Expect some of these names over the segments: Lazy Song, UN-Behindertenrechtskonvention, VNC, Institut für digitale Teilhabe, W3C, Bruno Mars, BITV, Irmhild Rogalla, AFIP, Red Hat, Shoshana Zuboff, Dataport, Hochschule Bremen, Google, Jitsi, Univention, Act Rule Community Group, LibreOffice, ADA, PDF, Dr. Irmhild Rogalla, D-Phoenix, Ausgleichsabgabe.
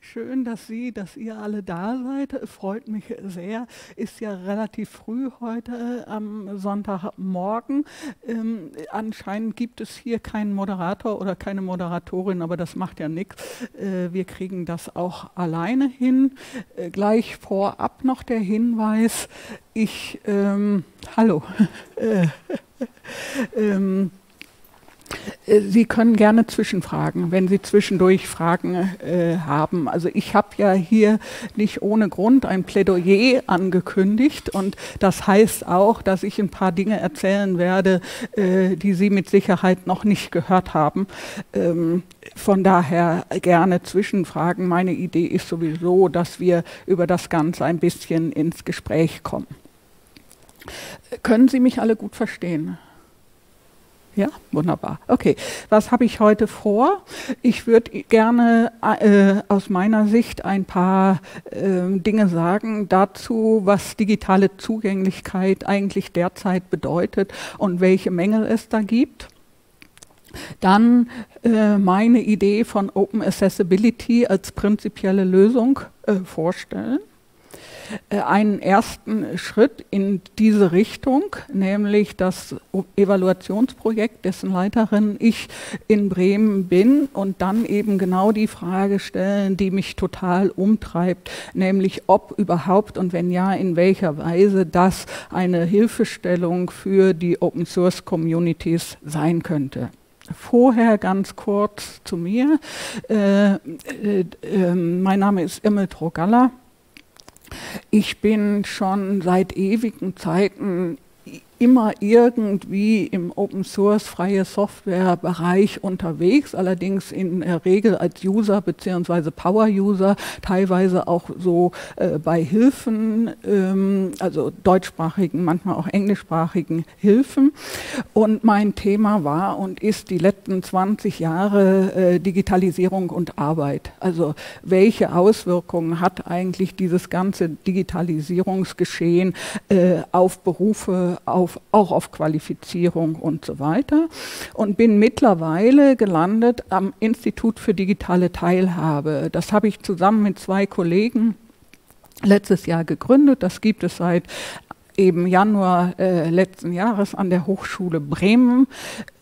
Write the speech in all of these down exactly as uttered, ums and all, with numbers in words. Schön, dass Sie, dass ihr alle da seid. Freut mich sehr. Ist ja relativ früh heute am Sonntagmorgen. Ähm, anscheinend gibt es hier keinen Moderator oder keine Moderatorin, aber das macht ja nichts. Äh, wir kriegen das auch alleine hin. Äh, gleich vorab noch der Hinweis. Ich, ähm, hallo. äh, ähm, Sie können gerne zwischenfragen, wenn Sie zwischendurch Fragen äh, haben. Also ich habe ja hier nicht ohne Grund ein Plädoyer angekündigt und das heißt auch, dass ich ein paar Dinge erzählen werde, äh, die Sie mit Sicherheit noch nicht gehört haben. Ähm, von daher gerne Zwischenfragen. Meine Idee ist sowieso, dass wir über das Ganze ein bisschen ins Gespräch kommen. Können Sie mich alle gut verstehen? Ja, wunderbar. Okay, was habe ich heute vor? Ich würde gerne äh, aus meiner Sicht ein paar äh, Dinge sagen dazu, was digitale Zugänglichkeit eigentlich derzeit bedeutet und welche Mängel es da gibt. Dann äh, meine Idee von Open Accessibility als prinzipielle Lösung äh, vorstellen. Einen ersten Schritt in diese Richtung, nämlich das Evaluationsprojekt, dessen Leiterin ich in Bremen bin, und dann eben genau die Frage stellen, die mich total umtreibt, nämlich ob überhaupt und wenn ja, in welcher Weise das eine Hilfestellung für die Open-Source-Communities sein könnte. Vorher ganz kurz zu mir. Äh, äh, äh, mein Name ist Irmhild Rogalla. Ich bin schon seit ewigen Zeiten immer irgendwie im Open-Source, freie Software-Bereich unterwegs, allerdings in der Regel als User bzw. Power-User, teilweise auch so äh, bei Hilfen, ähm, also deutschsprachigen, manchmal auch englischsprachigen Hilfen. Und mein Thema war und ist die letzten zwanzig Jahre äh, Digitalisierung und Arbeit. Also welche Auswirkungen hat eigentlich dieses ganze Digitalisierungsgeschehen äh, auf Berufe, auf auch auf Qualifizierung und so weiter, und bin mittlerweile gelandet am Institut für digitale Teilhabe. Das habe ich zusammen mit zwei Kollegen letztes Jahr gegründet. Das gibt es seit eben Januar äh, letzten Jahres an der Hochschule Bremen.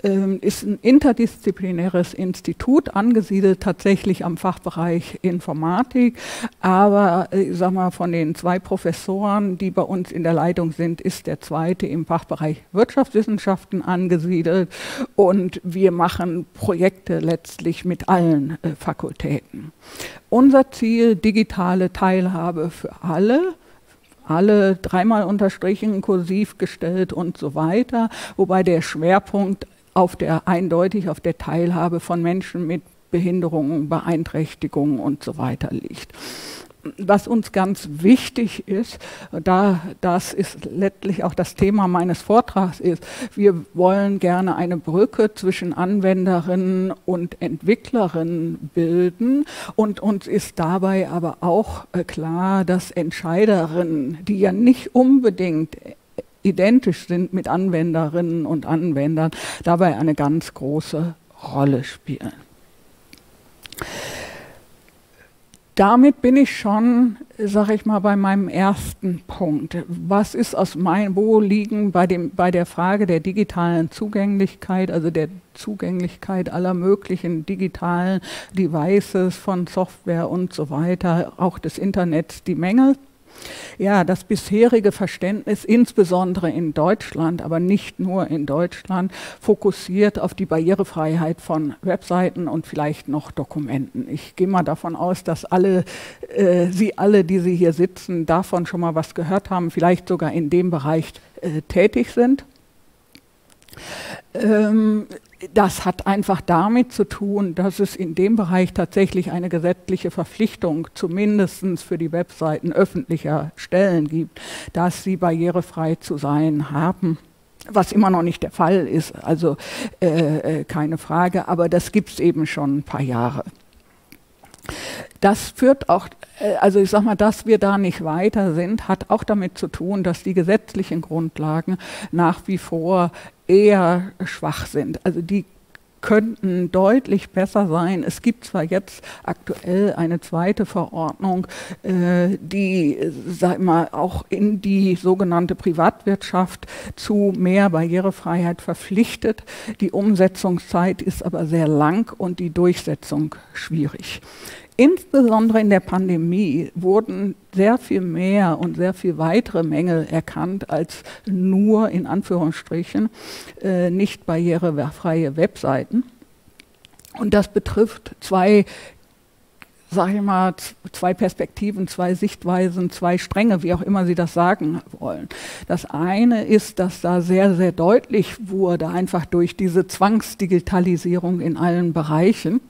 Ähm, ist ein interdisziplinäres Institut, angesiedelt tatsächlich am Fachbereich Informatik, aber ich sag mal, von den zwei Professoren, die bei uns in der Leitung sind, ist der zweite im Fachbereich Wirtschaftswissenschaften angesiedelt, und wir machen Projekte letztlich mit allen äh, Fakultäten. Unser Ziel: digitale Teilhabe für alle. Alle dreimal unterstrichen, kursiv gestellt und so weiter, wobei der Schwerpunkt auf der, eindeutig auf der Teilhabe von Menschen mit Behinderungen, Beeinträchtigungen und so weiter liegt. Was uns ganz wichtig ist, da das ist letztlich auch das Thema meines Vortrags ist, wir wollen gerne eine Brücke zwischen Anwenderinnen und Entwicklerinnen bilden, und uns ist dabei aber auch klar, dass Entscheiderinnen, die ja nicht unbedingt identisch sind mit Anwenderinnen und Anwendern, dabei eine ganz große Rolle spielen. Damit bin ich schon, sage ich mal, bei meinem ersten Punkt. Was ist aus meinem, wo liegen bei dem, bei der Frage der digitalen Zugänglichkeit, also der Zugänglichkeit aller möglichen digitalen Devices, von Software und so weiter, auch des Internets, die Mängel? Ja, das bisherige Verständnis, insbesondere in Deutschland, aber nicht nur in Deutschland, fokussiert auf die Barrierefreiheit von Webseiten und vielleicht noch Dokumenten. Ich gehe mal davon aus, dass alle, äh, Sie alle, die Sie hier sitzen, davon schon mal was gehört haben, vielleicht sogar in dem Bereich äh, tätig sind. Ähm, Das hat einfach damit zu tun, dass es in dem Bereich tatsächlich eine gesetzliche Verpflichtung, zumindest für die Webseiten öffentlicher Stellen, gibt, dass sie barrierefrei zu sein haben. Was immer noch nicht der Fall ist, also äh, keine Frage, aber das gibt es eben schon ein paar Jahre. Das führt auch, also ich sag mal, dass wir da nicht weiter sind, hat auch damit zu tun, dass die gesetzlichen Grundlagen nach wie vor eher schwach sind. Also die könnten deutlich besser sein. Es gibt zwar jetzt aktuell eine zweite Verordnung, äh, die sag mal, auch in die sogenannte Privatwirtschaft zu mehr Barrierefreiheit verpflichtet. Die Umsetzungszeit ist aber sehr lang und die Durchsetzung schwierig. Insbesondere in der Pandemie wurden sehr viel mehr und sehr viel weitere Mängel erkannt als nur in Anführungsstrichen äh, nicht barrierefreie Webseiten. Und das betrifft zwei, sage ich mal, zwei Perspektiven, zwei Sichtweisen, zwei Stränge, wie auch immer Sie das sagen wollen. Das eine ist, dass da sehr, sehr deutlich wurde, einfach durch diese Zwangsdigitalisierung in allen Bereichen,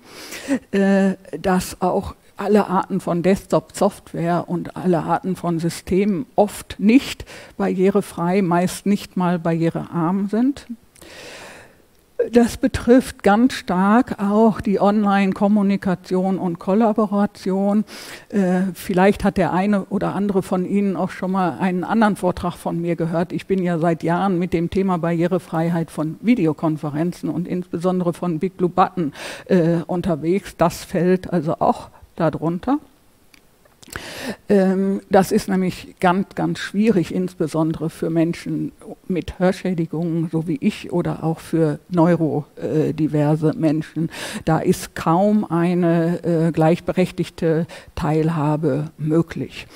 äh, dass auch alle Arten von Desktop-Software und alle Arten von Systemen oft nicht barrierefrei, meist nicht mal barrierearm sind. Das betrifft ganz stark auch die Online-Kommunikation und Kollaboration. Äh, vielleicht hat der eine oder andere von Ihnen auch schon mal einen anderen Vortrag von mir gehört. Ich bin ja seit Jahren mit dem Thema Barrierefreiheit von Videokonferenzen und insbesondere von Big Blue Button äh, unterwegs. Das fällt also auch darunter. Das ist nämlich ganz, ganz schwierig, insbesondere für Menschen mit Hörschädigungen, so wie ich, oder auch für neurodiverse Menschen. Da ist kaum eine gleichberechtigte Teilhabe möglich.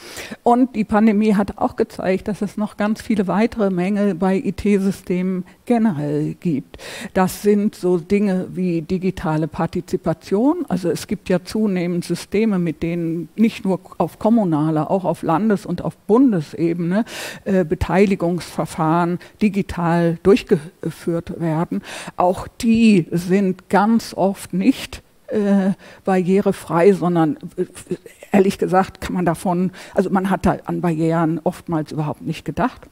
Und die Pandemie hat auch gezeigt, dass es noch ganz viele weitere Mängel bei I T-Systemen generell gibt. Das sind so Dinge wie digitale Partizipation. Also es gibt ja zunehmend Systeme, mit denen nicht nur auf kommunaler, auch auf Landes- und auf Bundesebene äh, Beteiligungsverfahren digital durchgeführt werden. Auch die sind ganz oft nicht äh, barrierefrei, sondern äh, ehrlich gesagt kann man davon, also man hat da an Barrieren oftmals überhaupt nicht gedacht.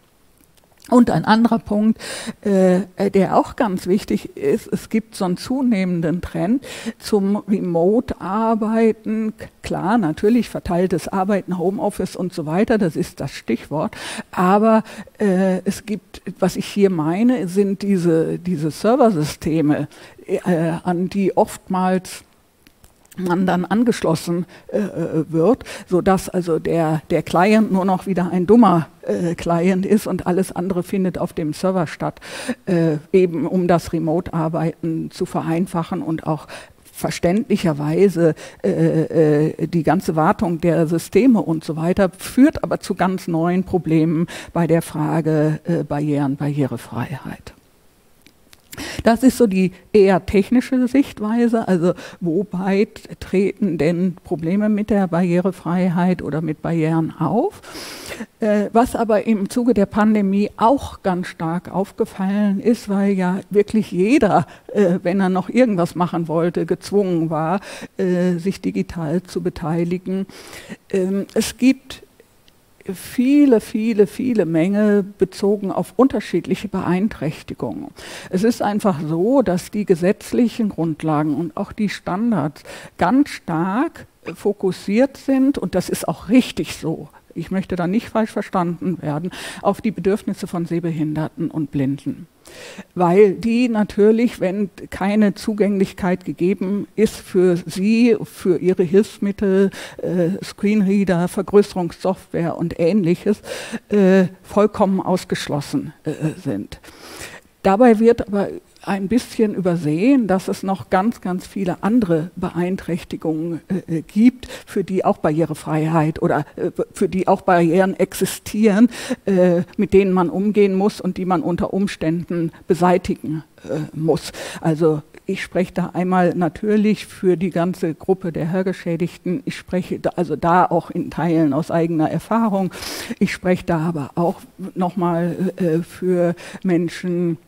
Und ein anderer Punkt, äh, der auch ganz wichtig ist, es gibt so einen zunehmenden Trend zum Remote-Arbeiten. Klar, natürlich verteiltes Arbeiten, Homeoffice und so weiter, das ist das Stichwort. Aber äh, es gibt, was ich hier meine, sind diese, diese Serversysteme, äh, an die oftmals man dann angeschlossen äh, wird, sodass also der, der Client nur noch wieder ein dummer äh, Client ist und alles andere findet auf dem Server statt, äh, eben um das Remote-Arbeiten zu vereinfachen und auch verständlicherweise äh, äh, die ganze Wartung der Systeme und so weiter, führt aber zu ganz neuen Problemen bei der Frage äh, Barrieren, Barrierefreiheit. Das ist so die eher technische Sichtweise, also wobei treten denn Probleme mit der Barrierefreiheit oder mit Barrieren auf? Äh, was aber im Zuge der Pandemie auch ganz stark aufgefallen ist, weil ja wirklich jeder, äh, wenn er noch irgendwas machen wollte, gezwungen war, äh, sich digital zu beteiligen. Ähm, es gibt viele, viele, viele Mängel bezogen auf unterschiedliche Beeinträchtigungen. Es ist einfach so, dass die gesetzlichen Grundlagen und auch die Standards ganz stark fokussiert sind, und das ist auch richtig so, ich möchte da nicht falsch verstanden werden, auf die Bedürfnisse von Sehbehinderten und Blinden. Weil die natürlich, wenn keine Zugänglichkeit gegeben ist für sie, für ihre Hilfsmittel, äh, Screenreader, Vergrößerungssoftware und Ähnliches, äh, vollkommen ausgeschlossen äh, sind. Dabei wird aber ein bisschen übersehen, dass es noch ganz, ganz viele andere Beeinträchtigungen äh, gibt, für die auch Barrierefreiheit oder äh, für die auch Barrieren existieren, äh, mit denen man umgehen muss und die man unter Umständen beseitigen äh, muss. Also ich spreche da einmal natürlich für die ganze Gruppe der Hörgeschädigten. Ich spreche da, also da auch in Teilen aus eigener Erfahrung. Ich spreche da aber auch nochmal äh, für Menschen,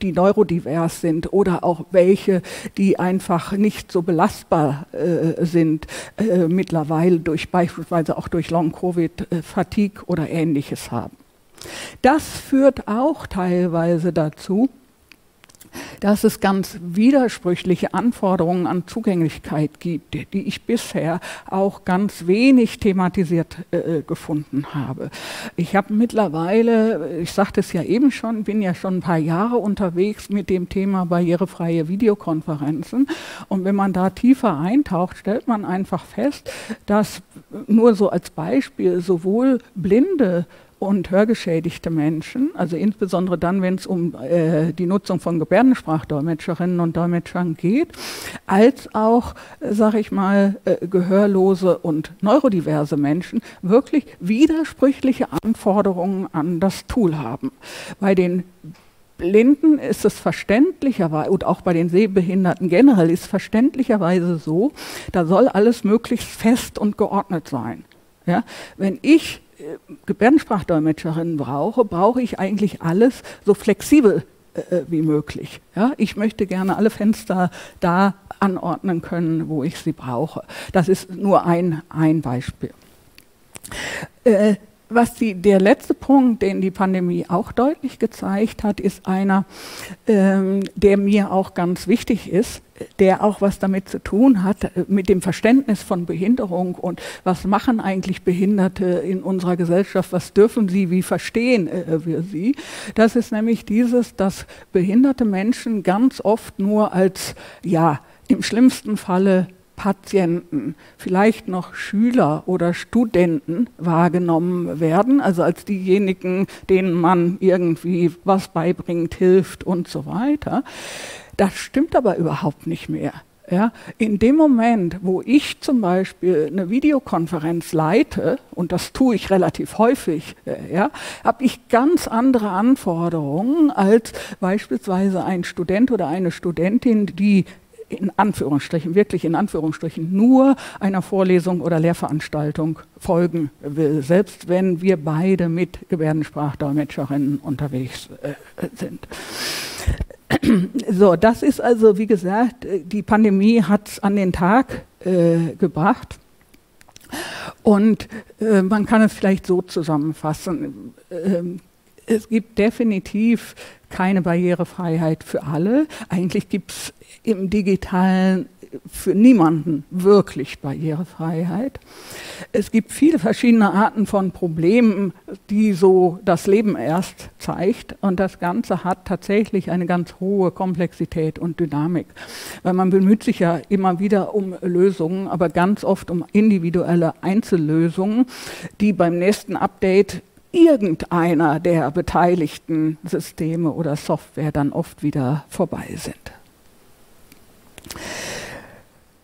die neurodivers sind oder auch welche, die einfach nicht so belastbar äh, sind, äh, mittlerweile durch beispielsweise auch durch Long-Covid, äh, Fatigue oder Ähnliches haben. Das führt auch teilweise dazu, dass es ganz widersprüchliche Anforderungen an Zugänglichkeit gibt, die ich bisher auch ganz wenig thematisiert äh, gefunden habe. Ich habe mittlerweile, ich sagte es ja eben schon, bin ja schon ein paar Jahre unterwegs mit dem Thema barrierefreie Videokonferenzen. Und wenn man da tiefer eintaucht, stellt man einfach fest, dass nur so als Beispiel sowohl blinde und hörgeschädigte Menschen, also insbesondere dann, wenn es um äh, die Nutzung von Gebärdensprachdolmetscherinnen und Dolmetschern geht, als auch, äh, sage ich mal, äh, gehörlose und neurodiverse Menschen wirklich widersprüchliche Anforderungen an das Tool haben. Bei den Blinden ist es verständlicherweise, und auch bei den Sehbehinderten generell, ist verständlicherweise so, da soll alles möglichst fest und geordnet sein. Ja? Wenn ich Gebärdensprachdolmetscherin brauche, brauche ich eigentlich alles so flexibel äh, wie möglich. Ja? Ich möchte gerne alle Fenster da anordnen können, wo ich sie brauche. Das ist nur ein, ein Beispiel. Äh, was die, der letzte Punkt, den die Pandemie auch deutlich gezeigt hat, ist einer, ähm, der mir auch ganz wichtig ist, der auch was damit zu tun hat, mit dem Verständnis von Behinderung und was machen eigentlich Behinderte in unserer Gesellschaft, was dürfen sie, wie verstehen äh, wir sie. Das ist nämlich dieses, dass behinderte Menschen ganz oft nur als, ja, im schlimmsten Falle Patienten, vielleicht noch Schüler oder Studenten wahrgenommen werden, also als diejenigen, denen man irgendwie was beibringt, hilft und so weiter. Das stimmt aber überhaupt nicht mehr. Ja, in dem Moment, wo ich zum Beispiel eine Videokonferenz leite, und das tue ich relativ häufig, ja, habe ich ganz andere Anforderungen als beispielsweise ein Student oder eine Studentin, die in Anführungsstrichen, wirklich in Anführungsstrichen, nur einer Vorlesung oder Lehrveranstaltung folgen will, selbst wenn wir beide mit Gebärdensprachdolmetscherinnen unterwegs äh, sind. So, das ist also, wie gesagt, die Pandemie hat es an den Tag äh, gebracht. Und äh, man kann es vielleicht so zusammenfassen. Äh, es gibt definitiv keine Barrierefreiheit für alle. Eigentlich gibt es im Digitalen für niemanden wirklich Barrierefreiheit. Es gibt viele verschiedene Arten von Problemen, die so das Leben erst zeigt. Und das Ganze hat tatsächlich eine ganz hohe Komplexität und Dynamik. Weil man bemüht sich ja immer wieder um Lösungen, aber ganz oft um individuelle Einzellösungen, die beim nächsten Update irgendeiner der beteiligten Systeme oder Software dann oft wieder vorbei sind.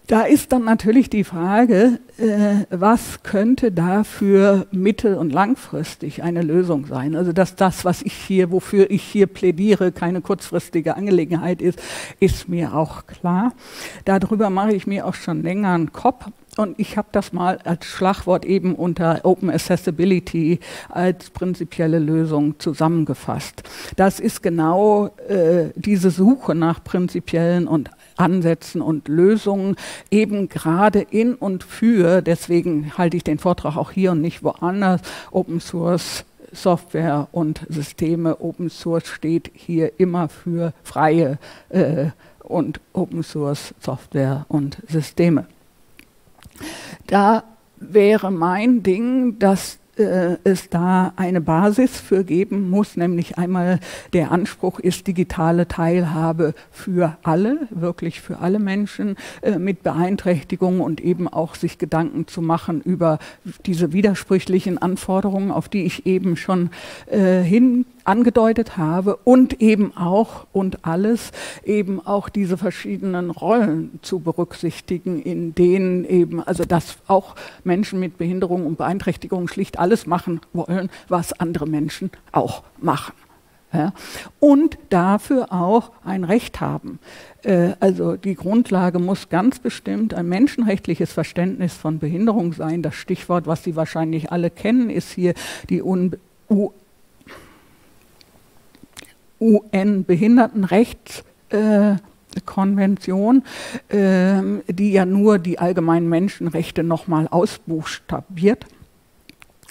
Da ist dann natürlich die Frage, äh, was könnte dafür mittel- und langfristig eine Lösung sein? Also dass das, was ich hier, wofür ich hier plädiere, keine kurzfristige Angelegenheit ist, ist mir auch klar. Darüber mache ich mir auch schon länger einen Kopf. Und ich habe das mal als Schlagwort eben unter Open Accessibility als prinzipielle Lösung zusammengefasst. Das ist genau äh, diese Suche nach prinzipiellen und Ansätzen und Lösungen, eben gerade in und für, deswegen halte ich den Vortrag auch hier und nicht woanders, Open Source Software und Systeme. Open Source steht hier immer für freie äh, und Open Source Software und Systeme. Da wäre mein Ding, dass äh, es da eine Basis für geben muss, nämlich einmal der Anspruch ist digitale Teilhabe für alle, wirklich für alle Menschen äh, mit Beeinträchtigungen und eben auch sich Gedanken zu machen über diese widersprüchlichen Anforderungen, auf die ich eben schon äh, hin angedeutet habe, und eben auch und alles eben auch diese verschiedenen Rollen zu berücksichtigen, in denen eben, also dass auch Menschen mit Behinderung und Beeinträchtigung schlicht alles machen wollen, was andere Menschen auch machen. Ja, und dafür auch ein Recht haben. Äh, also die Grundlage muss ganz bestimmt ein menschenrechtliches Verständnis von Behinderung sein. Das Stichwort, was Sie wahrscheinlich alle kennen, ist hier die U N-Behindertenrechtskonvention, äh, die ja nur die allgemeinen Menschenrechte nochmal ausbuchstabiert.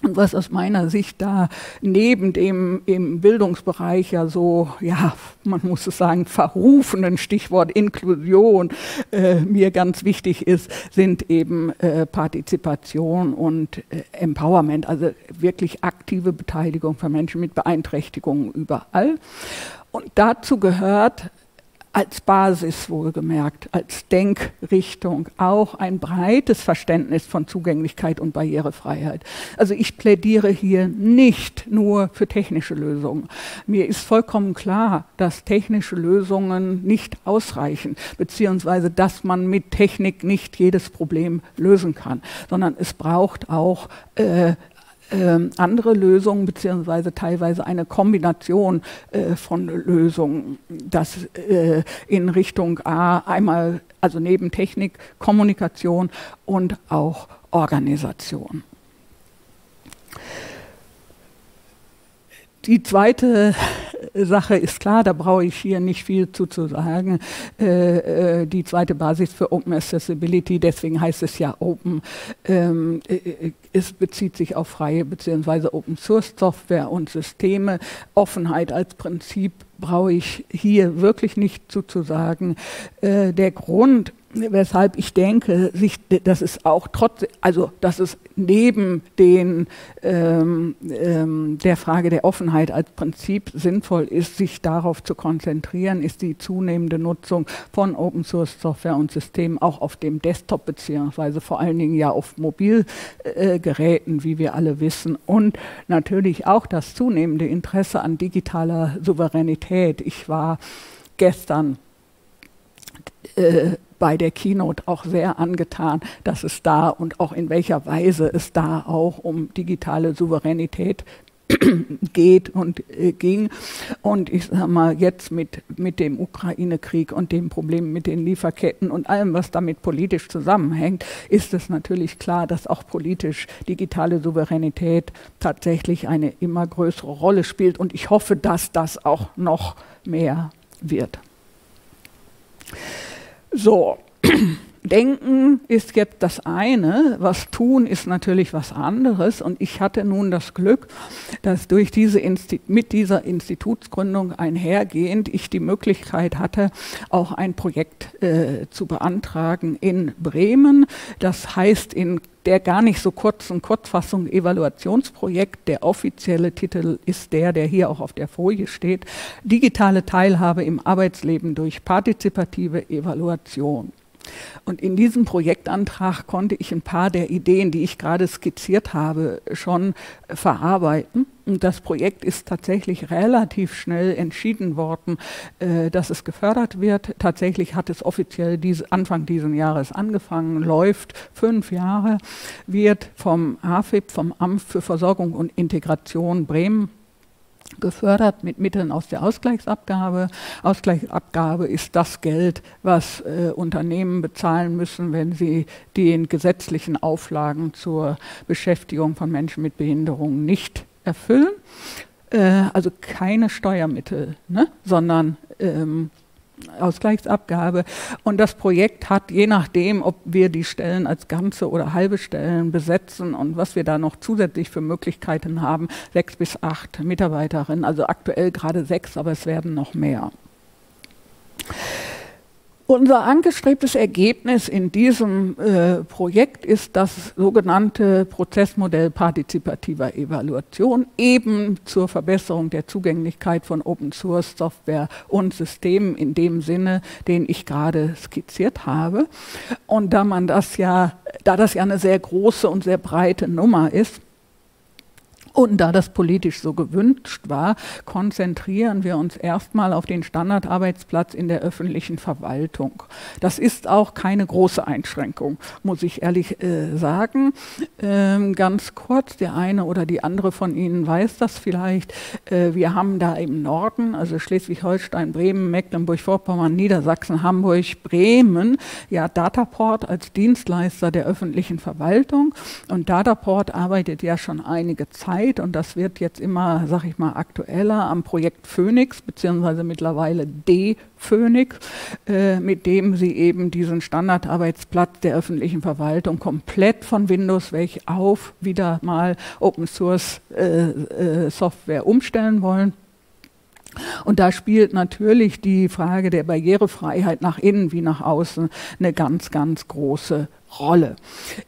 Und was aus meiner Sicht da neben dem im Bildungsbereich ja so, ja, man muss es sagen, verrufenen Stichwort Inklusion äh, mir ganz wichtig ist, sind eben äh, Partizipation und äh, Empowerment, also wirklich aktive Beteiligung von Menschen mit Beeinträchtigungen überall. Und dazu gehört als Basis wohlgemerkt, als Denkrichtung auch ein breites Verständnis von Zugänglichkeit und Barrierefreiheit. Also ich plädiere hier nicht nur für technische Lösungen. Mir ist vollkommen klar, dass technische Lösungen nicht ausreichen, beziehungsweise dass man mit Technik nicht jedes Problem lösen kann, sondern es braucht auch äh, Ähm, andere Lösungen, beziehungsweise teilweise eine Kombination äh, von Lösungen, das äh, in Richtung A einmal, also neben Technik, Kommunikation und auch Organisation. Die zweite Sache ist klar, da brauche ich hier nicht viel zu, zu sagen, äh, die zweite Basis für Open Accessibility, deswegen heißt es ja Open, ähm, es bezieht sich auf freie bzw. Open Source Software und Systeme, Offenheit als Prinzip brauche ich hier wirklich nicht zu, zu sagen. Äh, der Grund, weshalb ich denke, sich, dass es auch trotz, also dass es neben den, ähm, ähm, der Frage der Offenheit als Prinzip sinnvoll ist, sich darauf zu konzentrieren, ist die zunehmende Nutzung von Open Source Software und Systemen auch auf dem Desktop beziehungsweise vor allen Dingen ja auf Mobilgeräten, äh, wie wir alle wissen, und natürlich auch das zunehmende Interesse an digitaler Souveränität. Ich war gestern äh, bei der Keynote auch sehr angetan, dass es da und auch in welcher Weise es da auch um digitale Souveränität geht und äh, ging. Und ich sage mal, jetzt mit, mit dem Ukraine-Krieg und dem Problem mit den Lieferketten und allem, was damit politisch zusammenhängt, ist es natürlich klar, dass auch politisch digitale Souveränität tatsächlich eine immer größere Rolle spielt. Und ich hoffe, dass das auch noch mehr wird. So, denken ist jetzt das eine, was tun ist natürlich was anderes, und ich hatte nun das Glück, dass durch diese Insti- mit dieser Institutsgründung einhergehend ich die Möglichkeit hatte, auch ein Projekt äh, zu beantragen in Bremen, das heißt in der gar nicht so kurzen Kurzfassung Evaluationsprojekt. Der offizielle Titel ist der, der hier auch auf der Folie steht: Digitale Teilhabe im Arbeitsleben durch partizipative Evaluation. Und in diesem Projektantrag konnte ich ein paar der Ideen, die ich gerade skizziert habe, schon verarbeiten. Und das Projekt ist tatsächlich relativ schnell entschieden worden, äh, dass es gefördert wird. Tatsächlich hat es offiziell diese, Anfang dieses Jahres angefangen, läuft fünf Jahre, wird vom A F I P, vom Amt für Versorgung und Integration Bremen, gefördert mit Mitteln aus der Ausgleichsabgabe. Ausgleichsabgabe ist das Geld, was äh, Unternehmen bezahlen müssen, wenn sie den gesetzlichen Auflagen zur Beschäftigung von Menschen mit Behinderungen nicht erfüllen. Äh, also keine Steuermittel, ne? Sondern ähm, Ausgleichsabgabe. Und das Projekt hat, je nachdem, ob wir die Stellen als ganze oder halbe Stellen besetzen und was wir da noch zusätzlich für Möglichkeiten haben, sechs bis acht Mitarbeiterinnen, also aktuell gerade sechs, aber es werden noch mehr. Unser angestrebtes Ergebnis in diesem äh, Projekt ist das sogenannte Prozessmodell partizipativer Evaluation, eben zur Verbesserung der Zugänglichkeit von Open-Source-Software und Systemen in dem Sinne, den ich gerade skizziert habe. Und da man das ja, da das ja eine sehr große und sehr breite Nummer ist, und da das politisch so gewünscht war, konzentrieren wir uns erstmal auf den Standardarbeitsplatz in der öffentlichen Verwaltung. Das ist auch keine große Einschränkung, muss ich ehrlich äh, sagen. Ähm, ganz kurz, der eine oder die andere von Ihnen weiß das vielleicht. Äh, wir haben da im Norden, also Schleswig-Holstein, Bremen, Mecklenburg-Vorpommern, Niedersachsen, Hamburg, Bremen, ja, Dataport als Dienstleister der öffentlichen Verwaltung. Und Dataport arbeitet ja schon einige Zeit Zeit, und das wird jetzt immer, sag ich mal, aktueller am Projekt Phoenix, beziehungsweise mittlerweile D-Phoenix, äh, mit dem sie eben diesen Standardarbeitsplatz der öffentlichen Verwaltung komplett von Windows weg auf wieder mal Open Source äh, äh, Software umstellen wollen. Und da spielt natürlich die Frage der Barrierefreiheit nach innen wie nach außen eine ganz, ganz große Rolle. Rolle.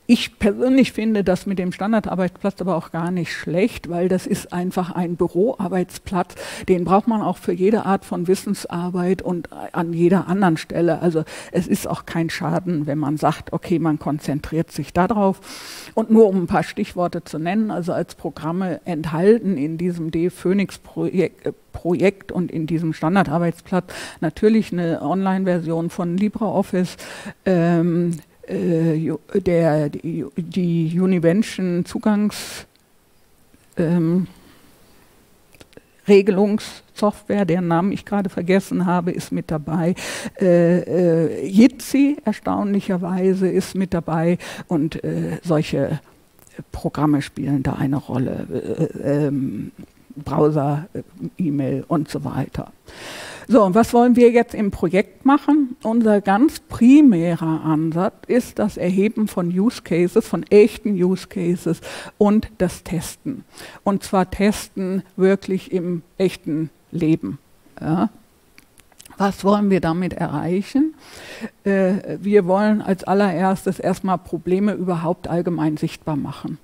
Ich persönlich finde das mit dem Standardarbeitsplatz aber auch gar nicht schlecht, weil das ist einfach ein Büroarbeitsplatz, den braucht man auch für jede Art von Wissensarbeit und an jeder anderen Stelle. Also es ist auch kein Schaden, wenn man sagt, okay, man konzentriert sich darauf. Und nur um ein paar Stichworte zu nennen, also als Programme enthalten in diesem D-Phoenix-Projekt Projekt und in diesem Standardarbeitsplatz natürlich eine Online-Version von LibreOffice, ähm, Der, die, die Univention Zugangs ähm, Regelungssoftware, deren Namen ich gerade vergessen habe, ist mit dabei. Äh, äh, Jitsi erstaunlicherweise ist mit dabei, und äh, solche Programme spielen da eine Rolle. Äh, ähm, Browser, E-Mail und so weiter. So, und was wollen wir jetzt im Projekt machen? Unser ganz primärer Ansatz ist das Erheben von Use Cases, von echten Use Cases und das Testen. Und zwar Testen wirklich im echten Leben. Ja. Was wollen wir damit erreichen? Äh, wir wollen als allererstes erstmal Probleme überhaupt allgemein sichtbar machen.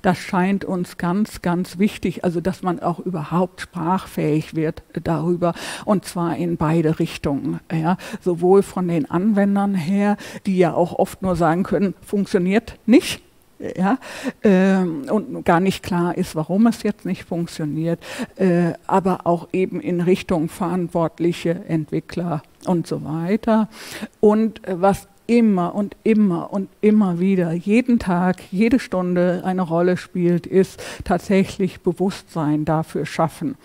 Das scheint uns ganz, ganz wichtig, also dass man auch überhaupt sprachfähig wird darüber, und zwar in beide Richtungen. Ja. Sowohl von den Anwendern her, die ja auch oft nur sagen können, funktioniert nicht, ja, ähm, und gar nicht klar ist, warum es jetzt nicht funktioniert, äh, aber auch eben in Richtung verantwortliche Entwickler und so weiter. Und äh, was immer und immer und immer wieder, jeden Tag, jede Stunde eine Rolle spielt, ist tatsächlich Bewusstsein dafür schaffen,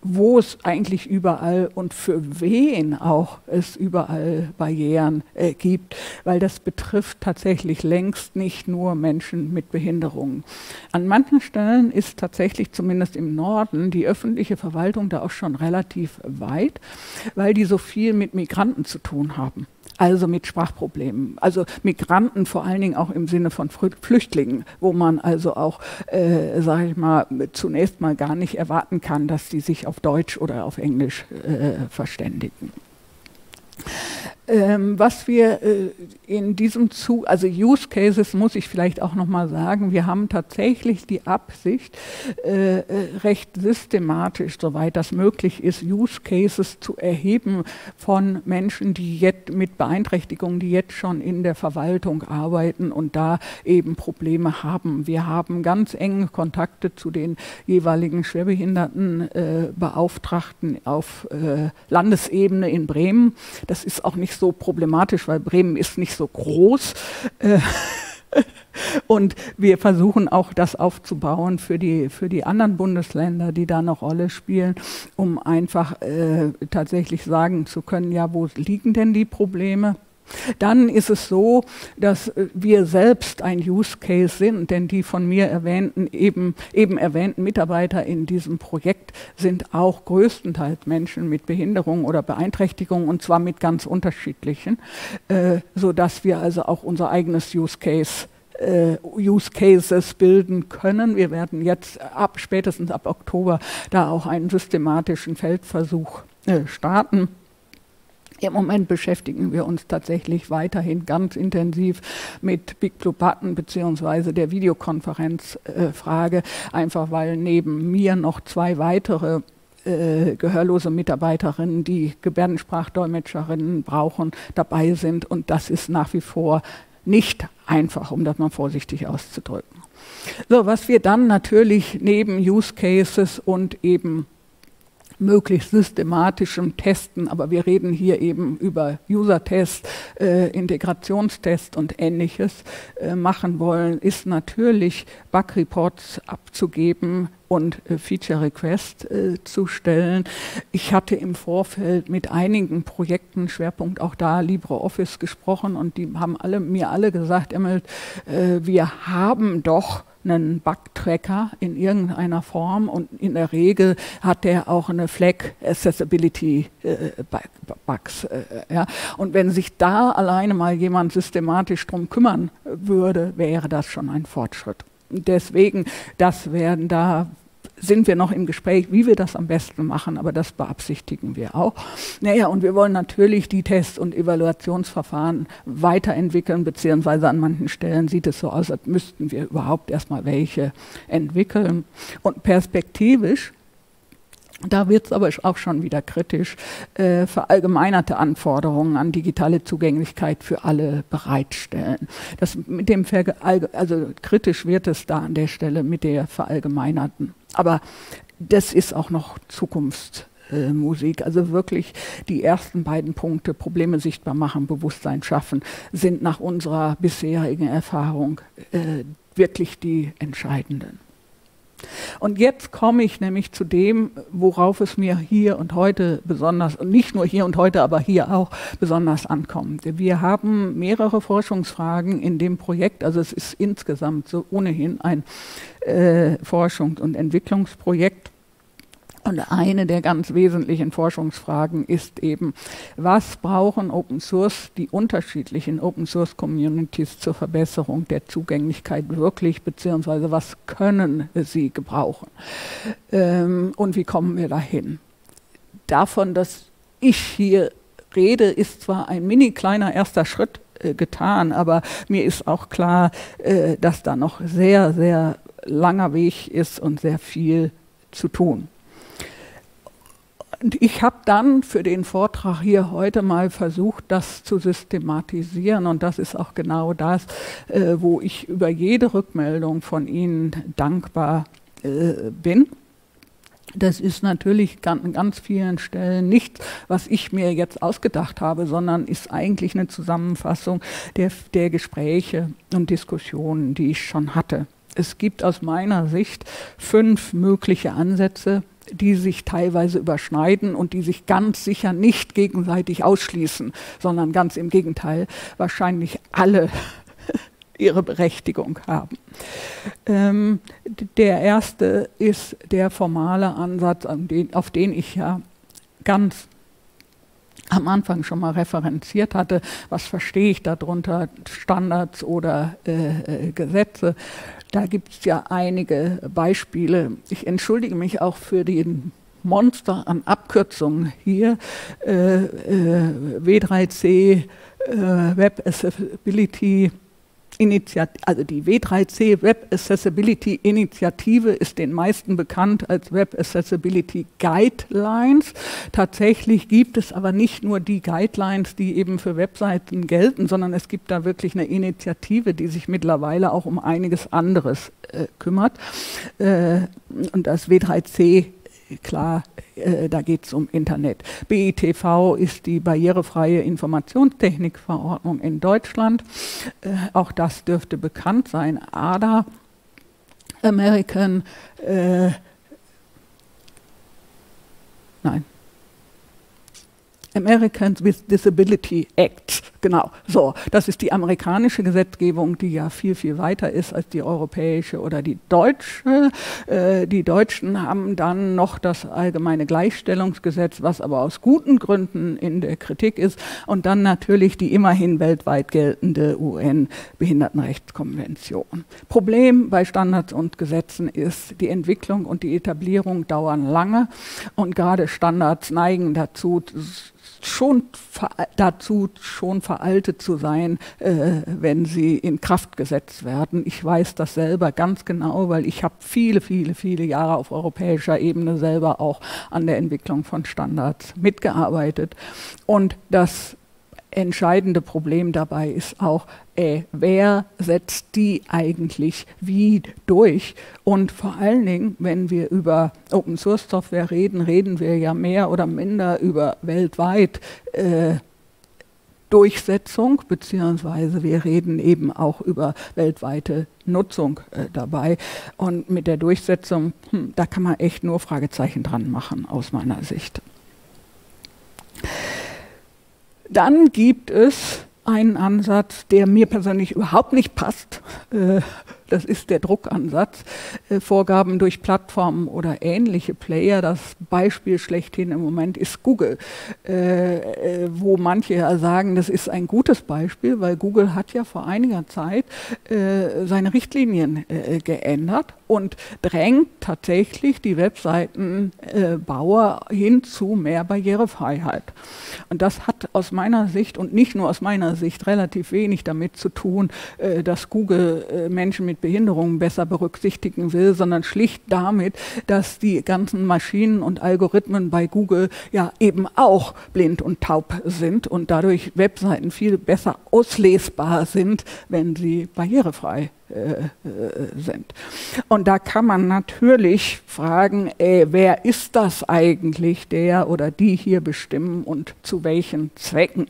wo es eigentlich überall und für wen auch es überall Barrieren äh, gibt, weil das betrifft tatsächlich längst nicht nur Menschen mit Behinderungen. An manchen Stellen ist tatsächlich, zumindest im Norden, die öffentliche Verwaltung da auch schon relativ weit, weil die so viel mit Migranten zu tun haben. Also mit Sprachproblemen, also Migranten vor allen Dingen auch im Sinne von Flüchtlingen, wo man also auch, äh, sage ich mal, zunächst mal gar nicht erwarten kann, dass die sich auf Deutsch oder auf Englisch äh, verständigen. Ähm, was wir äh, in diesem Zug, also Use Cases muss ich vielleicht auch nochmal sagen, wir haben tatsächlich die Absicht, äh, recht systematisch, soweit das möglich ist, Use Cases zu erheben von Menschen, die jetzt mit Beeinträchtigungen, die jetzt schon in der Verwaltung arbeiten und da eben Probleme haben. Wir haben ganz enge Kontakte zu den jeweiligen schwerbehinderten äh, Beauftragten auf äh, Landesebene in Bremen. Das ist auch nicht so problematisch, weil Bremen ist nicht so groß. Äh, und wir versuchen auch das aufzubauen für die, für die anderen Bundesländer, die da eine Rolle spielen, um einfach äh, tatsächlich sagen zu können, ja, wo liegen denn die Probleme? Dann ist es so, dass wir selbst ein Use Case sind, denn die von mir erwähnten, eben, eben erwähnten Mitarbeiter in diesem Projekt sind auch größtenteils Menschen mit Behinderung oder Beeinträchtigung, und zwar mit ganz unterschiedlichen, äh, sodass wir also auch unser eigenes Use Case Use Cases bilden können. Wir werden jetzt ab spätestens ab Oktober da auch einen systematischen Feldversuch äh, starten. Im Moment beschäftigen wir uns tatsächlich weiterhin ganz intensiv mit Big Blue Button bzw. der Videokonferenzfrage, äh, einfach weil neben mir noch zwei weitere äh, gehörlose Mitarbeiterinnen, die Gebärdensprachdolmetscherinnen brauchen, dabei sind, und das ist nach wie vor nicht einfach, um das mal vorsichtig auszudrücken. So, was wir dann natürlich neben Use Cases und eben möglichst systematischem Testen, aber wir reden hier eben über User-Tests, äh, Integrationstests und Ähnliches äh, machen wollen, ist natürlich Bug-Reports abzugeben und äh, Feature-Requests äh, zu stellen. Ich hatte im Vorfeld mit einigen Projekten, Schwerpunkt auch da LibreOffice, gesprochen, und die haben alle, mir alle gesagt, Irmhild, äh, wir haben doch einen Bug-Tracker in irgendeiner Form und in der Regel hat der auch eine Flag-Accessibility-Bugs. Äh, äh, ja. Und wenn sich da alleine mal jemand systematisch drum kümmern würde, wäre das schon ein Fortschritt. Deswegen, das werden da... sind wir noch im Gespräch, wie wir das am besten machen, aber das beabsichtigen wir auch. Naja, und wir wollen natürlich die Tests- und Evaluationsverfahren weiterentwickeln, beziehungsweise an manchen Stellen sieht es so aus, als müssten wir überhaupt erstmal welche entwickeln. Und perspektivisch, da wird es aber auch schon wieder kritisch, äh, verallgemeinerte Anforderungen an digitale Zugänglichkeit für alle bereitstellen. Das mit dem Verge also kritisch wird es da an der Stelle mit der verallgemeinerten. Aber das ist auch noch Zukunftsmusik. Äh, also wirklich die ersten beiden Punkte, Probleme sichtbar machen, Bewusstsein schaffen, sind nach unserer bisherigen Erfahrung äh, wirklich die entscheidenden. Und jetzt komme ich nämlich zu dem, worauf es mir hier und heute besonders, und nicht nur hier und heute, aber hier auch besonders ankommt. Wir haben mehrere Forschungsfragen in dem Projekt, also es ist insgesamt so ohnehin ein äh, Forschungs- und Entwicklungsprojekt. Und eine der ganz wesentlichen Forschungsfragen ist eben, was brauchen Open Source, die unterschiedlichen Open Source Communities zur Verbesserung der Zugänglichkeit wirklich, beziehungsweise was können sie gebrauchen? Ähm, und wie kommen wir dahin? Davon, dass ich hier rede, ist zwar ein mini kleiner erster Schritt äh, getan, aber mir ist auch klar, äh, dass da noch sehr, sehr langer Weg ist und sehr viel zu tun. Und ich habe dann für den Vortrag hier heute mal versucht, das zu systematisieren. Und das ist auch genau das, äh, wo ich über jede Rückmeldung von Ihnen dankbar äh, bin. Das ist natürlich an ganz vielen Stellen nichts, was ich mir jetzt ausgedacht habe, sondern ist eigentlich eine Zusammenfassung der, der Gespräche und Diskussionen, die ich schon hatte. Es gibt aus meiner Sicht fünf mögliche Ansätze, die sich teilweise überschneiden und die sich ganz sicher nicht gegenseitig ausschließen, sondern ganz im Gegenteil wahrscheinlich alle ihre Berechtigung haben. Ähm, der erste ist der formale Ansatz, auf den ich ja ganz am Anfang schon mal referenziert hatte. Was verstehe ich darunter? Standards oder äh, Gesetze? Da gibt es ja einige Beispiele. Ich entschuldige mich auch für den Monster an Abkürzungen hier. Äh, äh, W drei C, äh, Web Accessibility Initiative, also die W drei C Web Accessibility Initiative ist den meisten bekannt als Web Accessibility Guidelines. Tatsächlich gibt es aber nicht nur die Guidelines, die eben für Webseiten gelten, sondern es gibt da wirklich eine Initiative, die sich mittlerweile auch um einiges anderes äh, kümmert. Äh, und das W drei C, klar, äh, da geht es um Internet. B I T V ist die barrierefreie Informationstechnikverordnung in Deutschland. Äh, auch das dürfte bekannt sein. A D A, American, äh, nein, Americans with Disability Act, genau, so, das ist die amerikanische Gesetzgebung, die ja viel, viel weiter ist als die europäische oder die deutsche. Äh, die Deutschen haben dann noch das allgemeine Gleichstellungsgesetz, was aber aus guten Gründen in der Kritik ist, und dann natürlich die immerhin weltweit geltende U N-Behindertenrechtskonvention. Problem bei Standards und Gesetzen ist, die Entwicklung und die Etablierung dauern lange und gerade Standards neigen dazu, schon dazu schon veraltet zu sein, äh, wenn sie in Kraft gesetzt werden. Ich weiß das selber ganz genau, weil ich habe viele, viele, viele Jahre auf europäischer Ebene selber auch an der Entwicklung von Standards mitgearbeitet. Und das entscheidende Problem dabei ist auch, äh, wer setzt die eigentlich wie durch? Und vor allen Dingen, wenn wir über Open Source Software reden, reden wir ja mehr oder minder über weltweit äh, Durchsetzung, beziehungsweise wir reden eben auch über weltweite Nutzung äh, dabei. Und mit der Durchsetzung, hm, da kann man echt nur Fragezeichen dran machen, aus meiner Sicht. Dann gibt es einen Ansatz, der mir persönlich überhaupt nicht passt, äh, das ist der Druckansatz, äh, Vorgaben durch Plattformen oder ähnliche Player. Das Beispiel schlechthin im Moment ist Google, äh, äh, wo manche ja sagen, das ist ein gutes Beispiel, weil Google hat ja vor einiger Zeit äh, seine Richtlinien äh, geändert und drängt tatsächlich die Webseitenbauer äh, hin zu mehr Barrierefreiheit. Und das hat aus meiner Sicht und nicht nur aus meiner Sicht relativ wenig damit zu tun, äh, dass Google äh, Menschen mit Behinderungen besser berücksichtigen will, sondern schlicht damit, dass die ganzen Maschinen und Algorithmen bei Google ja eben auch blind und taub sind und dadurch Webseiten viel besser auslesbar sind, wenn sie barrierefrei sind. Und da kann man natürlich fragen, ey, wer ist das eigentlich, der oder die hier bestimmen und zu welchen Zwecken?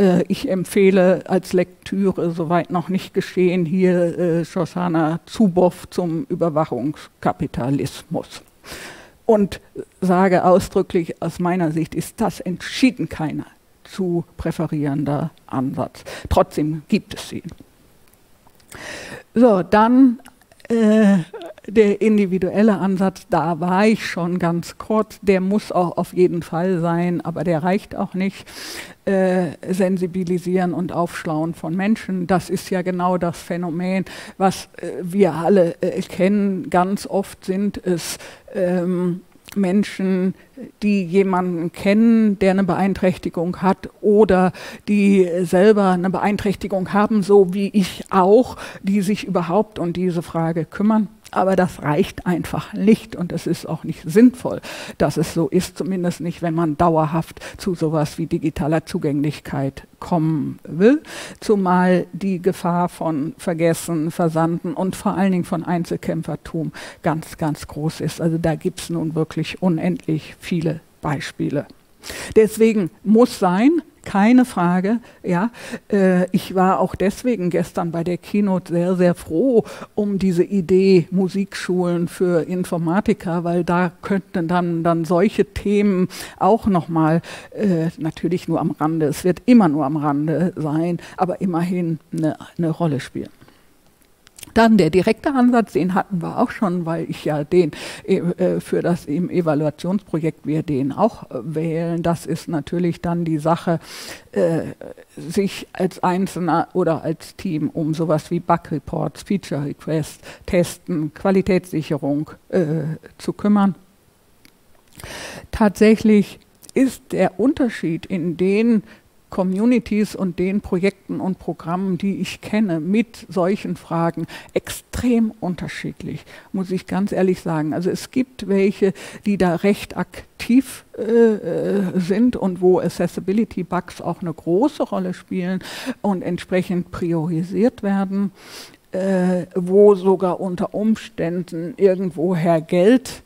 Äh, ich empfehle als Lektüre, soweit noch nicht geschehen, hier äh, Shoshana Zuboff zum Überwachungskapitalismus. Und sage ausdrücklich, aus meiner Sicht ist das entschieden kein zu präferierender Ansatz. Trotzdem gibt es sie. So, dann äh, der individuelle Ansatz, da war ich schon ganz kurz, der muss auch auf jeden Fall sein, aber der reicht auch nicht. Äh, sensibilisieren und aufschlauen von Menschen, das ist ja genau das Phänomen, was äh, wir alle äh, kennen. Ganz oft sind es ähm, Menschen, die jemanden kennen, der eine Beeinträchtigung hat oder die selber eine Beeinträchtigung haben, so wie ich auch, die sich überhaupt um diese Frage kümmern. Aber das reicht einfach nicht und es ist auch nicht sinnvoll, dass es so ist, zumindest nicht, wenn man dauerhaft zu sowas wie digitaler Zugänglichkeit kommen will, zumal die Gefahr von Vergessen, Versanden und vor allen Dingen von Einzelkämpfertum ganz, ganz groß ist. Also da gibt es nun wirklich unendlich viele Beispiele. Deswegen muss sein, keine Frage, ja. Äh, ich war auch deswegen gestern bei der Keynote sehr, sehr froh um diese Idee Musikschulen für Informatiker, weil da könnten dann, dann solche Themen auch nochmal, äh, natürlich nur am Rande, es wird immer nur am Rande sein, aber immerhin eine, eine Rolle spielen. Dann der direkte Ansatz, den hatten wir auch schon, weil ich ja den äh, für das im Evaluationsprojekt, wir den auch wählen. Das ist natürlich dann die Sache, äh, sich als Einzelner oder als Team um sowas wie Bug Reports, Feature Requests, Testen, Qualitätssicherung äh, zu kümmern. Tatsächlich ist der Unterschied in den Communities und den Projekten und Programmen, die ich kenne, mit solchen Fragen extrem unterschiedlich, muss ich ganz ehrlich sagen. Also es gibt welche, die da recht aktiv äh, sind und wo Accessibility-Bugs auch eine große Rolle spielen und entsprechend priorisiert werden, äh, wo sogar unter Umständen irgendwoher Geld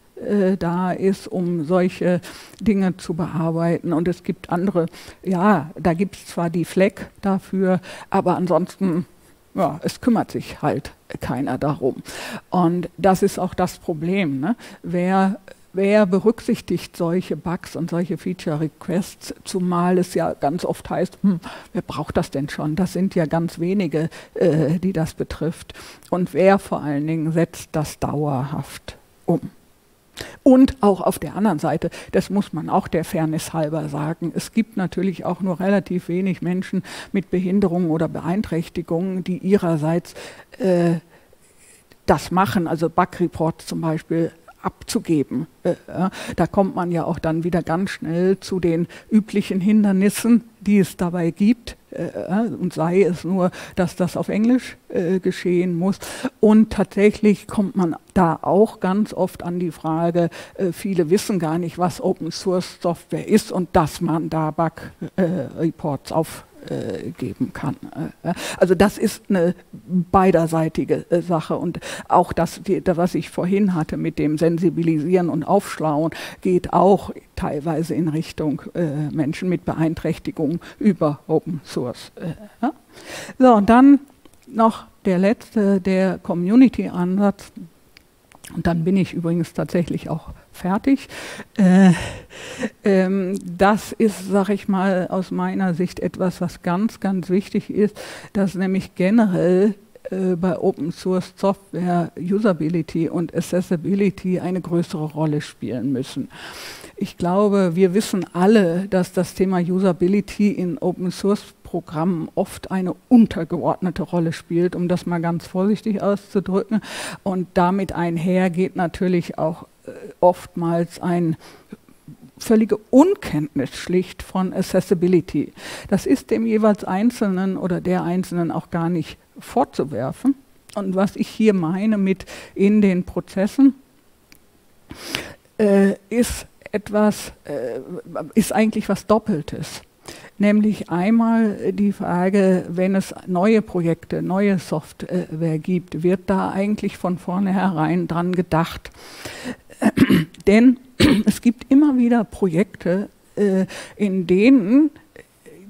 da ist, um solche Dinge zu bearbeiten. Und es gibt andere, ja, da gibt es zwar die Fleck dafür, aber ansonsten, ja, es kümmert sich halt keiner darum. Und das ist auch das Problem, ne? Wer Wer berücksichtigt solche Bugs und solche Feature-Requests, zumal es ja ganz oft heißt, hm, wer braucht das denn schon? Das sind ja ganz wenige, äh, die das betrifft. Und wer vor allen Dingen setzt das dauerhaft um? Und auch auf der anderen Seite, das muss man auch der Fairness halber sagen, es gibt natürlich auch nur relativ wenig Menschen mit Behinderungen oder Beeinträchtigungen, die ihrerseits äh, das machen, also Bug-Reports zum Beispiel abzugeben. Äh, da kommt man ja auch dann wieder ganz schnell zu den üblichen Hindernissen, die es dabei gibt, äh, und sei es nur, dass das auf Englisch äh, geschehen muss. Und tatsächlich kommt man da auch ganz oft an die Frage, äh, viele wissen gar nicht, was Open Source Software ist und dass man da Bug äh, Reports auf geben kann. Also das ist eine beiderseitige Sache und auch das, was ich vorhin hatte mit dem Sensibilisieren und Aufschlauen, geht auch teilweise in Richtung Menschen mit Beeinträchtigungen über Open Source. So, und dann noch der letzte, der Community-Ansatz. Und dann bin ich übrigens tatsächlich auch fertig. Äh, ähm, das ist, sage ich mal, aus meiner Sicht etwas, was ganz, ganz wichtig ist, dass nämlich generell äh, bei Open Source Software Usability und Accessibility eine größere Rolle spielen müssen. Ich glaube, wir wissen alle, dass das Thema Usability in Open Source Programmen oft eine untergeordnete Rolle spielt, um das mal ganz vorsichtig auszudrücken. Und damit einher geht natürlich auch äh, oftmals ein völlige Unkenntnis schlicht von Accessibility. Das ist dem jeweils Einzelnen oder der Einzelnen auch gar nicht vorzuwerfen. Und was ich hier meine mit in den Prozessen, äh, ist etwas, äh, ist eigentlich was Doppeltes. Nämlich einmal die Frage, wenn es neue Projekte, neue Software gibt, wird da eigentlich von vornherein dran gedacht. Denn es gibt immer wieder Projekte, äh, in denen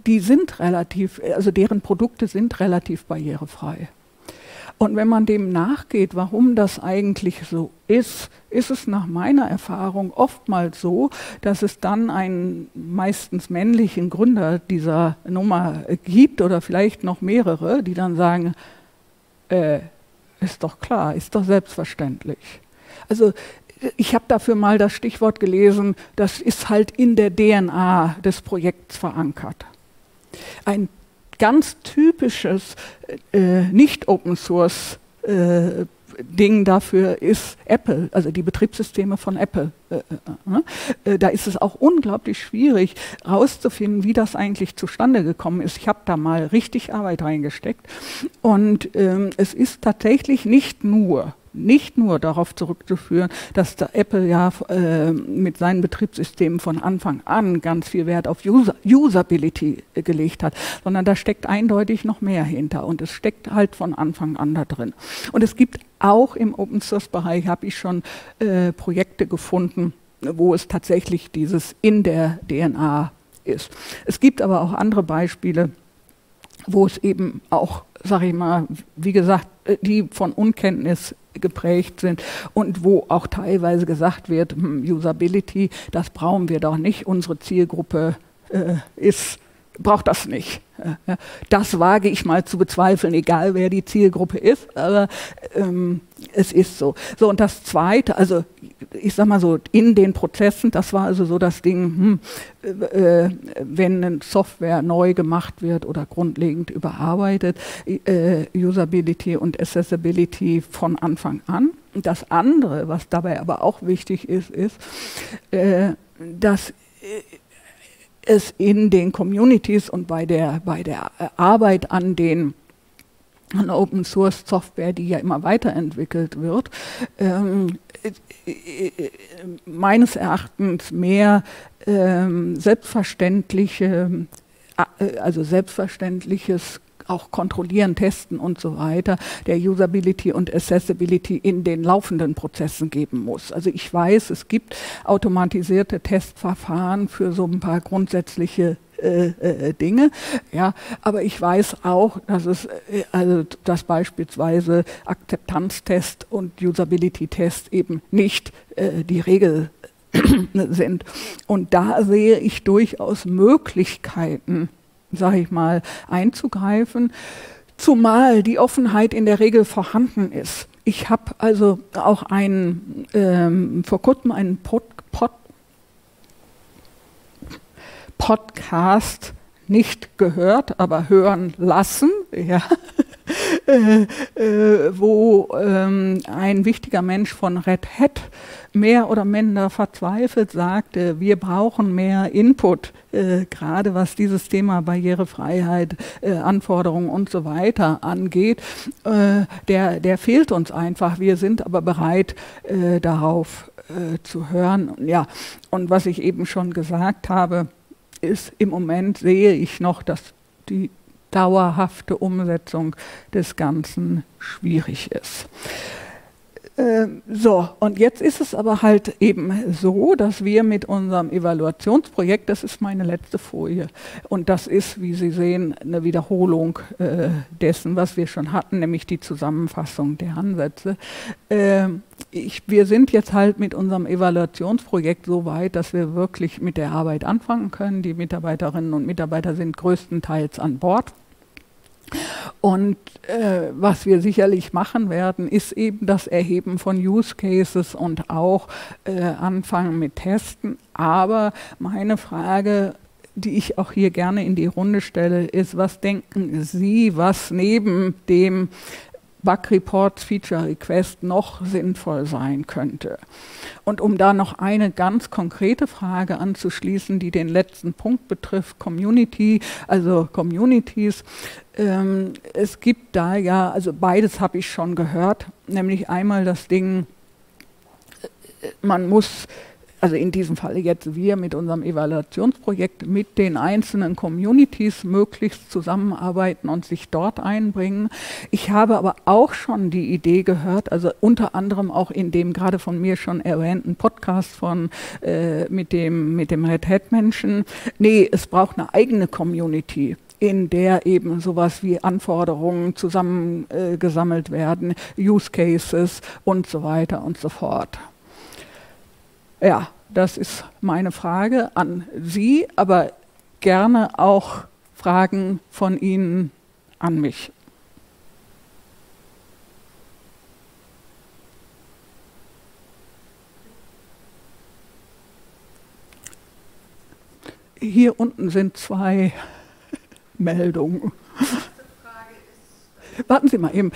die sind relativ, also deren Produkte sind relativ barrierefrei. Und wenn man dem nachgeht, warum das eigentlich so ist, ist es nach meiner Erfahrung oftmals so, dass es dann einen meistens männlichen Gründer dieser Nummer gibt oder vielleicht noch mehrere, die dann sagen, äh, ist doch klar, ist doch selbstverständlich. Also ich habe dafür mal das Stichwort gelesen, das ist halt in der D N A des Projekts verankert. Ein ganz typisches äh, Nicht-Open-Source-Ding äh, dafür ist Apple, also die Betriebssysteme von Apple. Äh, äh, äh, da ist es auch unglaublich schwierig, rauszufinden, wie das eigentlich zustande gekommen ist. Ich habe da mal richtig Arbeit reingesteckt. Und ähm, es ist tatsächlich nicht nur nicht nur darauf zurückzuführen, dass der Apple ja äh, mit seinen Betriebssystemen von Anfang an ganz viel Wert auf User Usability äh, gelegt hat, sondern da steckt eindeutig noch mehr hinter und es steckt halt von Anfang an da drin. Und es gibt auch im Open-Source-Bereich, habe ich schon äh, Projekte gefunden, wo es tatsächlich dieses in der D N A ist. Es gibt aber auch andere Beispiele, wo es eben auch, sage ich mal, wie gesagt, die von Unkenntnis geprägt sind und wo auch teilweise gesagt wird, Usability, das brauchen wir doch nicht, unsere Zielgruppe äh, ist, braucht das nicht. Das wage ich mal zu bezweifeln, egal wer die Zielgruppe ist, aber ähm, es ist so. So, und das Zweite, also ich sag mal so, in den Prozessen, das war also so das Ding, hm, äh, wenn eine Software neu gemacht wird oder grundlegend überarbeitet, äh, Usability und Accessibility von Anfang an. Das andere, was dabei aber auch wichtig ist, ist, äh, dass äh, es in den Communities und bei der, bei der Arbeit an den an Open Source Software, die ja immer weiterentwickelt wird, ähm, äh, äh, meines Erachtens mehr ähm, selbstverständliche, äh, also selbstverständliches auch kontrollieren, testen und so weiter, der Usability und Accessibility in den laufenden Prozessen geben muss. Also ich weiß, es gibt automatisierte Testverfahren für so ein paar grundsätzliche äh, äh, Dinge, ja, aber ich weiß auch, dass es, äh, also dass beispielsweise Akzeptanztest und Usability-Test eben nicht äh, die Regel sind. Und da sehe ich durchaus Möglichkeiten, sage ich mal, einzugreifen, zumal die Offenheit in der Regel vorhanden ist. Ich habe also auch einen, ähm, vor kurzem einen Pod, Pod, Podcast nicht gehört, aber hören lassen, ja, äh, äh, wo ähm, ein wichtiger Mensch von Red Hat mehr oder minder verzweifelt sagte, wir brauchen mehr Input, äh, gerade was dieses Thema Barrierefreiheit, äh, Anforderungen und so weiter angeht. Äh, der, der fehlt uns einfach. Wir sind aber bereit, äh, darauf äh, zu hören. Ja, und was ich eben schon gesagt habe, ist, im Moment sehe ich noch, dass die dauerhafte Umsetzung des Ganzen schwierig ist. Ähm, so, und jetzt ist es aber halt eben so, dass wir mit unserem Evaluationsprojekt, das ist meine letzte Folie, und das ist, wie Sie sehen, eine Wiederholung äh, dessen, was wir schon hatten, nämlich die Zusammenfassung der Ansätze. Ähm, Ich, wir sind jetzt halt mit unserem Evaluationsprojekt so weit, dass wir wirklich mit der Arbeit anfangen können. Die Mitarbeiterinnen und Mitarbeiter sind größtenteils an Bord. Und äh, was wir sicherlich machen werden, ist eben das Erheben von Use Cases und auch äh, anfangen mit Testen. Aber meine Frage, die ich auch hier gerne in die Runde stelle, ist, was denken Sie, was neben dem Bug Reports, Feature Request noch sinnvoll sein könnte? Und um da noch eine ganz konkrete Frage anzuschließen, die den letzten Punkt betrifft, Community, also Communities. Ähm, es gibt da ja, also beides habe ich schon gehört, nämlich einmal das Ding, man muss, also in diesem Fall jetzt wir mit unserem Evaluationsprojekt, mit den einzelnen Communities möglichst zusammenarbeiten und sich dort einbringen. Ich habe aber auch schon die Idee gehört, also unter anderem auch in dem gerade von mir schon erwähnten Podcast von äh, mit dem, mit dem Red Hat Menschen, nee, es braucht eine eigene Community, in der eben sowas wie Anforderungen zusammengesammelt äh, werden, Use Cases und so weiter und so fort. Ja, das ist meine Frage an Sie, aber gerne auch Fragen von Ihnen an mich. Hier unten sind zwei Meldungen. Warten Sie mal eben,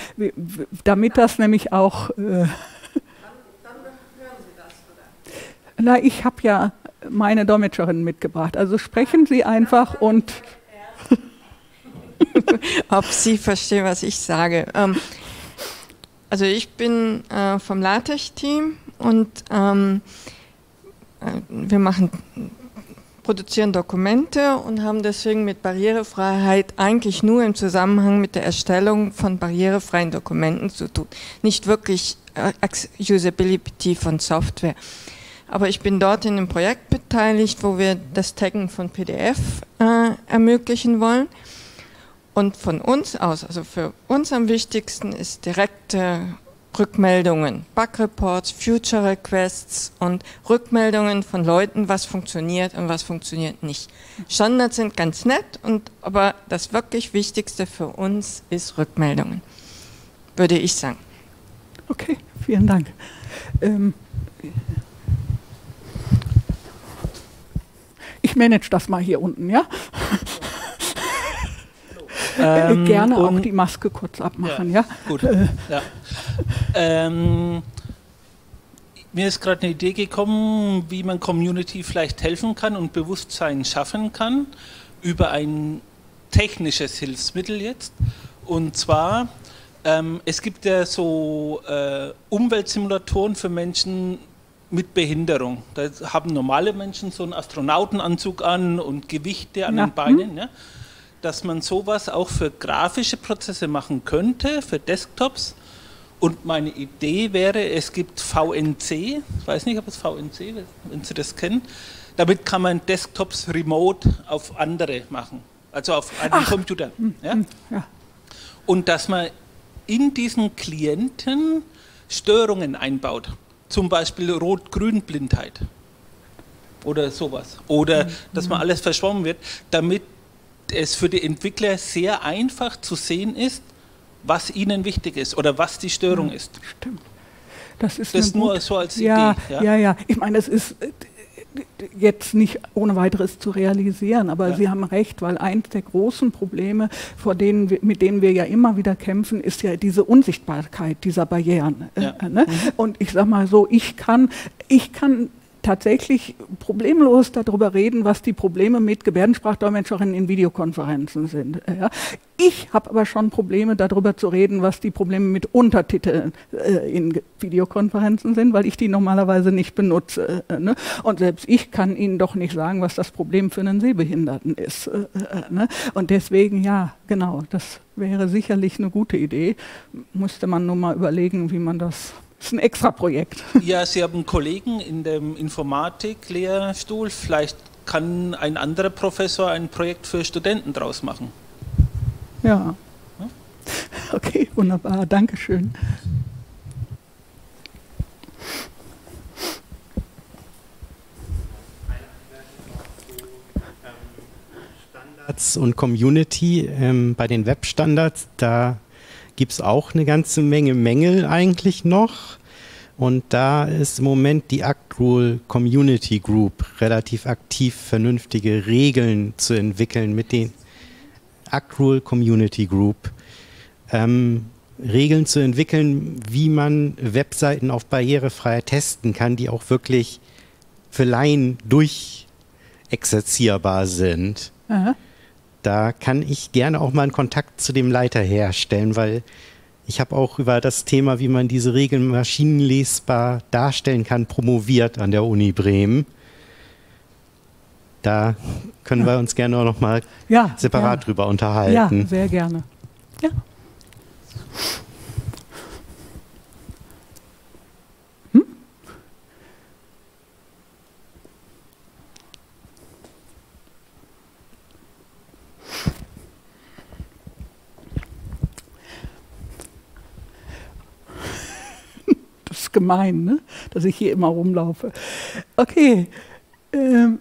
damit das nämlich auch... Äh, Na, ich habe ja meine Dolmetscherin mitgebracht, also sprechen Sie einfach und... Ob Sie verstehen, was ich sage. Ähm, also ich bin äh, vom LaTeX-Team und ähm, wir machen, produzieren Dokumente und haben deswegen mit Barrierefreiheit eigentlich nur im Zusammenhang mit der Erstellung von barrierefreien Dokumenten zu tun. Nicht wirklich äh, Usability von Software. Aber ich bin dort in einem Projekt beteiligt, wo wir das Taggen von P D F äh, ermöglichen wollen. Und von uns aus, also für uns am wichtigsten ist direkte Rückmeldungen, Bug Reports, Future Requests und Rückmeldungen von Leuten, was funktioniert und was funktioniert nicht. Standards sind ganz nett, und, aber das wirklich Wichtigste für uns ist Rückmeldungen, würde ich sagen. Okay, vielen Dank. Ähm Ich manage das mal hier unten, ja? ähm, Gerne auch die Maske kurz abmachen, ja? ja? Gut, äh. ja. Ähm, mir ist gerade eine Idee gekommen, wie man Community vielleicht helfen kann und Bewusstsein schaffen kann über ein technisches Hilfsmittel jetzt. Und zwar, ähm, es gibt ja so äh, Umweltsimulatoren für Menschen mit Behinderung. Da haben normale Menschen so einen Astronautenanzug an und Gewichte an ja. den Beinen. Ja? Dass man sowas auch für grafische Prozesse machen könnte, für Desktops. Und meine Idee wäre, es gibt V N C, ich weiß nicht, ob es V N C, wenn Sie das kennen, damit kann man Desktops remote auf andere machen, also auf einen Ach. Computer. Ja? Ja. Und dass man in diesen Klienten Störungen einbaut. Zum Beispiel Rot-Grün-Blindheit oder sowas. Oder dass man alles verschwommen wird, damit es für die Entwickler sehr einfach zu sehen ist, was ihnen wichtig ist oder was die Störung ist. Stimmt. Das ist das nur so als Idee. Ja, ja, ja. Ich meine, es ist jetzt nicht ohne weiteres zu realisieren, aber ja. Sie haben recht, weil eins der großen Probleme, vor denen wir, mit denen wir ja immer wieder kämpfen, ist ja diese Unsichtbarkeit dieser Barrieren. Ja. Äh, ne? mhm. Und ich sag mal so, ich kann, ich kann tatsächlich problemlos darüber reden, was die Probleme mit Gebärdensprachdolmetscherinnen in Videokonferenzen sind. Ja? Ich habe aber schon Probleme darüber zu reden, was die Probleme mit Untertiteln äh, in Videokonferenzen sind, weil ich die normalerweise nicht benutze. Äh, ne? Und selbst ich kann Ihnen doch nicht sagen, was das Problem für einen Sehbehinderten ist. Äh, ne? Und deswegen, ja, genau, das wäre sicherlich eine gute Idee. Musste man nur mal überlegen, wie man das... Das ist ein Extra-Projekt. Ja, Sie haben einen Kollegen in dem Informatik-Lehrstuhl. Vielleicht kann ein anderer Professor ein Projekt für Studenten draus machen. Ja. Okay, wunderbar. Dankeschön. Netz und Community, ähm, bei den Webstandards, da gibt es auch eine ganze Menge Mängel eigentlich noch. Und da ist im Moment die Act Rule Community Group relativ aktiv, vernünftige Regeln zu entwickeln mit den Act Rule Community Group. Ähm, Regeln zu entwickeln, wie man Webseiten auf barrierefrei testen kann, die auch wirklich für Laien durchexerzierbar sind. Aha. Da kann ich gerne auch mal einen Kontakt zu dem Leiter herstellen, weil ich habe auch über das Thema, wie man diese Regeln maschinenlesbar darstellen kann, promoviert an der Uni Bremen. Da können wir uns gerne auch noch mal ja, separat ja. drüber unterhalten. Ja, sehr gerne. Ja. Hm? Das ist gemein, ne? Dass ich hier immer rumlaufe. Okay, ähm,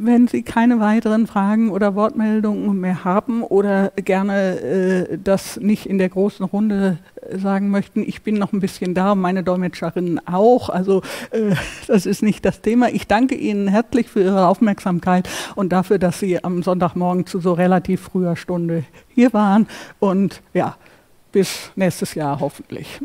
wenn Sie keine weiteren Fragen oder Wortmeldungen mehr haben oder gerne äh, das nicht in der großen Runde sagen möchten, ich bin noch ein bisschen da, meine Dolmetscherinnen auch, also äh, das ist nicht das Thema. Ich danke Ihnen herzlich für Ihre Aufmerksamkeit und dafür, dass Sie am Sonntagmorgen zu so relativ früher Stunde hier waren und ja, bis nächstes Jahr hoffentlich.